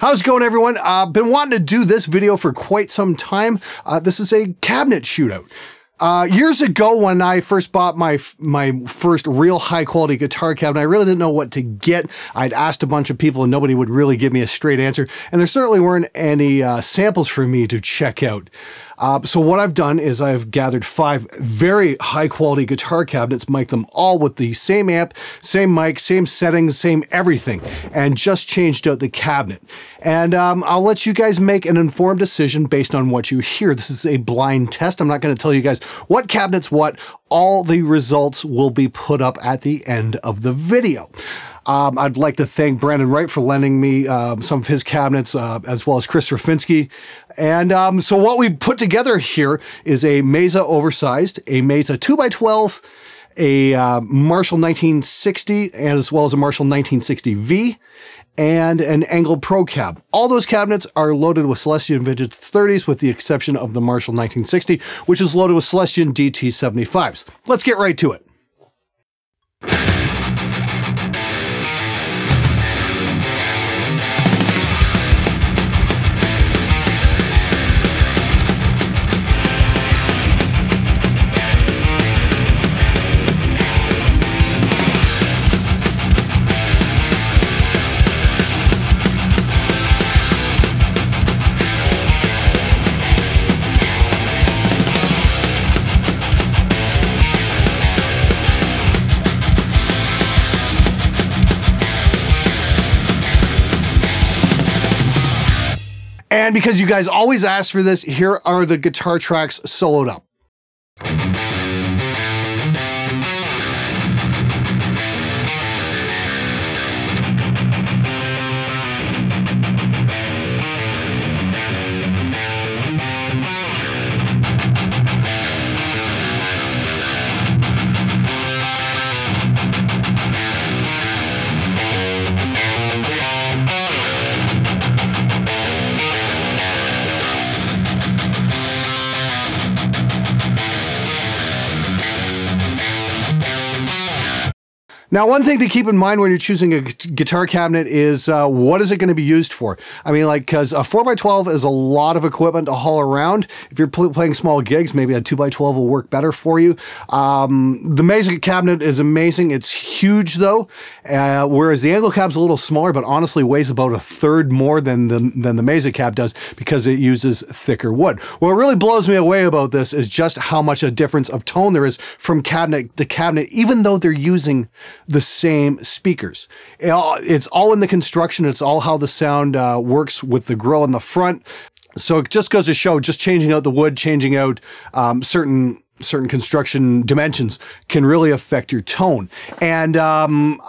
How's it going, everyone? Been wanting to do this video for quite some time. This is a cabinet shootout. Years ago, when I first bought my first real high-quality guitar cabinet, I really didn't know what to get. I'd asked a bunch of people, and nobody would really give me a straight answer, and there certainly weren't any samples for me to check out. So what I've done is I've gathered 5 very high-quality guitar cabinets, mic'd them all with the same amp, same mic, same settings, same everything, and just changed out the cabinet. And I'll let you guys make an informed decision based on what you hear. This is a blind test. I'm not going to tell you guys what cabinet's what. All the results will be put up at the end of the video. I'd like to thank Brandon Wright for lending me some of his cabinets, as well as Chris Rafinski. And so what we've put together here is a Mesa Oversized, a Mesa 2x12, a Marshall 1960, and as well as a Marshall 1960V, and an Angel Pro Cab. All those cabinets are loaded with Celestion Vintage 30s, with the exception of the Marshall 1960, which is loaded with Celestion DT75s. Let's get right to it. And because you guys always ask for this, here are the guitar tracks soloed up. Now, one thing to keep in mind when you're choosing a guitar cabinet is what is it going to be used for? I mean, like, because a 4x12 is a lot of equipment to haul around. If you're playing small gigs, maybe a 2x12 will work better for you. The Mesa cabinet is amazing. It's huge, though, whereas the Angel Cab's a little smaller, but honestly weighs about a third more than the Mesa Cab does because it uses thicker wood. What really blows me away about this is just how much a difference of tone there is from cabinet to cabinet, even though they're using the same speakers. It's all in the construction. It's all how the sound works with the grill in the front. So it just goes to show, just changing out the wood, changing out certain construction dimensions can really affect your tone. And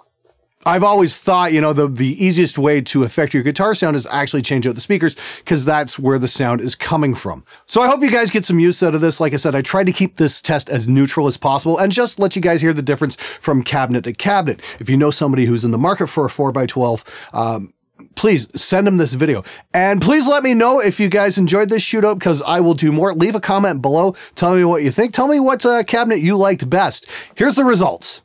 I've always thought, you know, the easiest way to affect your guitar sound is actually change out the speakers, because that's where the sound is coming from. So I hope you guys get some use out of this. Like I said, I tried to keep this test as neutral as possible and just let you guys hear the difference from cabinet to cabinet. If you know somebody who's in the market for a 4x12, please send them this video. And please let me know if you guys enjoyed this shootout, because I will do more. Leave a comment below. Tell me what you think. Tell me what cabinet you liked best. Here's the results.